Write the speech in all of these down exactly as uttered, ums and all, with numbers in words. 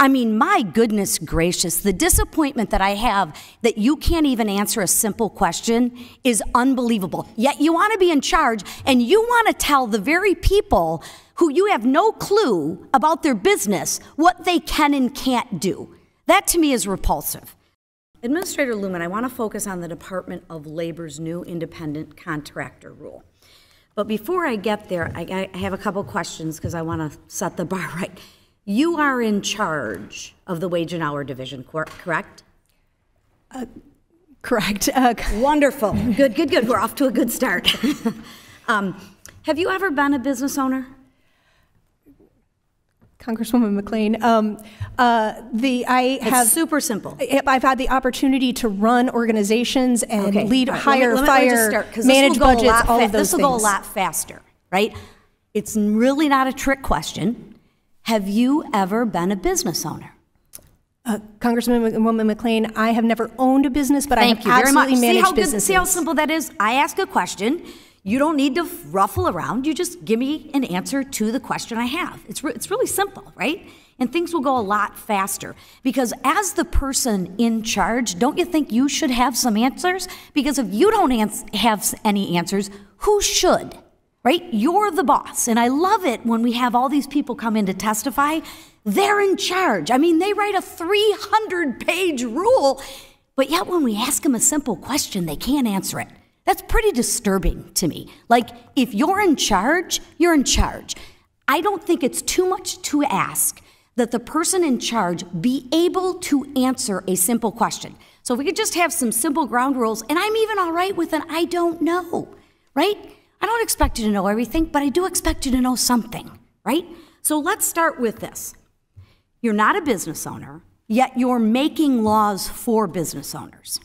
I mean, my goodness gracious, the disappointment that I have that you can't even answer a simple question is unbelievable. Yet you want to be in charge, and you want to tell the very people who you have no clue about their business what they can and can't do. That to me is repulsive. Administrator Looman, I want to focus on the Department of Labor's new independent contractor rule. But before I get there, I, I have a couple questions because I want to set the bar right. You are in charge of the Wage and Hour Division, correct? Uh, correct. Uh, Wonderful. Good, good, good. We're off to a good start. um, have you ever been a business owner? Congresswoman McClain, um, uh, the, I it's have- super simple. I've had the opportunity to run organizations and okay. lead, right. hire, let me, let me, fire, let me start, manage budgets, all of those things. This will go a lot faster, right? It's really not a trick question. Have you ever been a business owner? Uh, Congresswoman McClain, I have never owned a business, but Thank I have you absolutely very much. managed businesses. See how simple that is? I ask a question. You don't need to ruffle around. You just give me an answer to the question I have. It's, re it's really simple, right? And things will go a lot faster. Because as the person in charge, don't you think you should have some answers? Because if you don't have any answers, who should? Right? You're the boss. And I love it when we have all these people come in to testify. They're in charge. I mean, they write a three hundred page rule, but yet when we ask them a simple question, they can't answer it. That's pretty disturbing to me. Like, if you're in charge, you're in charge. I don't think it's too much to ask that the person in charge be able to answer a simple question. So if we could just have some simple ground rules, and I'm even all right with an I don't know, right? I don't expect you to know everything, but I do expect you to know something, right? So let's start with this. You're not a business owner, yet you're making laws for business owners.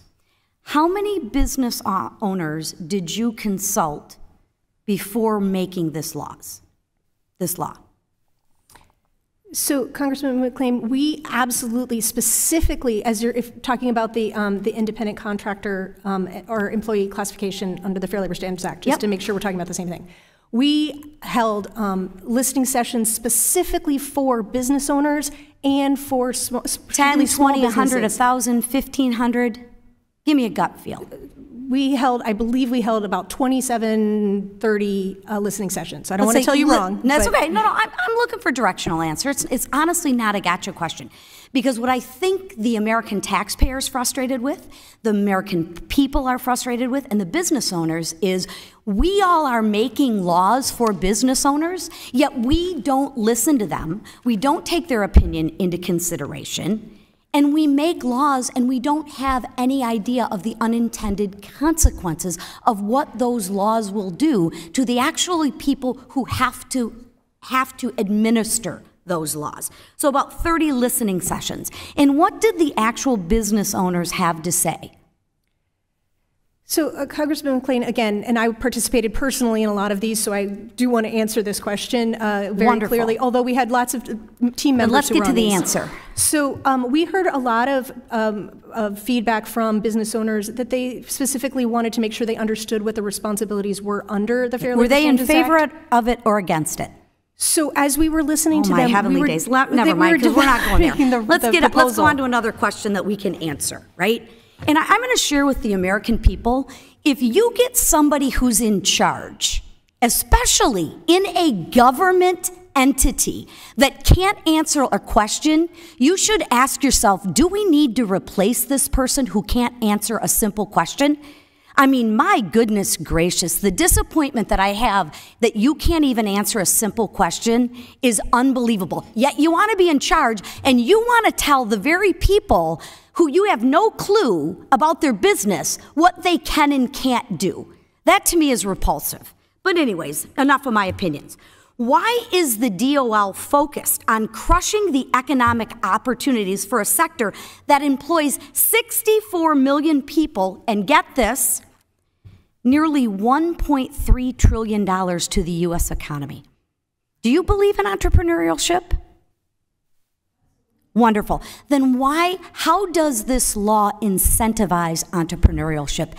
How many business owners did you consult before making this laws, this law? So, Congresswoman McClain, we absolutely, specifically, as you're if talking about the um, the independent contractor um, or employee classification under the Fair Labor Standards Act, just yep. to make sure we're talking about the same thing. We held um, listening sessions specifically for business owners and for sm ten, small twenty, businesses. one hundred, one thousand, fifteen hundred. Give me a gut feel. We held, I believe we held about twenty-seven, thirty uh, listening sessions. I don't Let's want to tell you wrong. No, that's okay. No, no, I'm, I'm looking for directional answers. It's, it's honestly not a gotcha question. Because what I think the American taxpayer is frustrated with, the American people are frustrated with, and the business owners is we all are making laws for business owners, yet we don't listen to them. We don't take their opinion into consideration. And we make laws and we don't have any idea of the unintended consequences of what those laws will do to the actually people who have to, have to administer those laws. So about thirty listening sessions. And what did the actual business owners have to say? So, uh, Congressman McClain, again, and I participated personally in a lot of these, so I do want to answer this question uh, very Wonderful. clearly, although we had lots of team members. But let's get to the answer. So um, we heard a lot of, um, of feedback from business owners that they specifically wanted to make sure they understood what the responsibilities were under the Fair Labor Standards Act. Were they in favor of it or against it? So as we were listening oh to them, my heavenly we were, days. Never they, mind, because we we're not going there. The, let's, the get it, let's go on to another question that we can answer, right? And I'm going to share with the American people, if you get somebody who's in charge, especially in a government entity that can't answer a question, you should ask yourself, do we need to replace this person who can't answer a simple question? I mean, my goodness gracious, the disappointment that I have that you can't even answer a simple question is unbelievable. Yet you want to be in charge, and you want to tell the very people who you have no clue about their business what they can and can't do. That to me is repulsive. But anyways, enough of my opinions. Why is the D O L focused on crushing the economic opportunities for a sector that employs sixty-four million people and, get this, nearly one point three trillion dollars to the U S economy? Do you believe in entrepreneurship? Wonderful. Then why, how does this law incentivize entrepreneurship?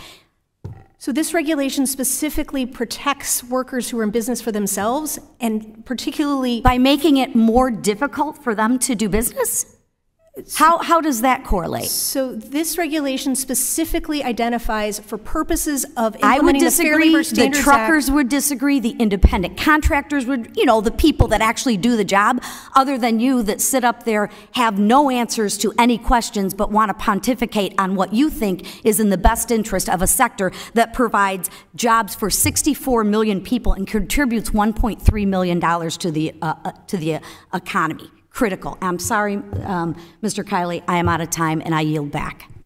So this regulation specifically protects workers who are in business for themselves, and particularly by making it more difficult for them to do business? How, how does that correlate? So this regulation specifically identifies for purposes of implementing the Fair Labor Standards Act. I would disagree. The truckers would disagree. The independent contractors would, you know, the people that actually do the job other than you that sit up there, have no answers to any questions, but want to pontificate on what you think is in the best interest of a sector that provides jobs for sixty-four million people and contributes one point three million dollars to the, uh, to the economy. Critical. I'm sorry, um, Mister Kiley, I am out of time and I yield back.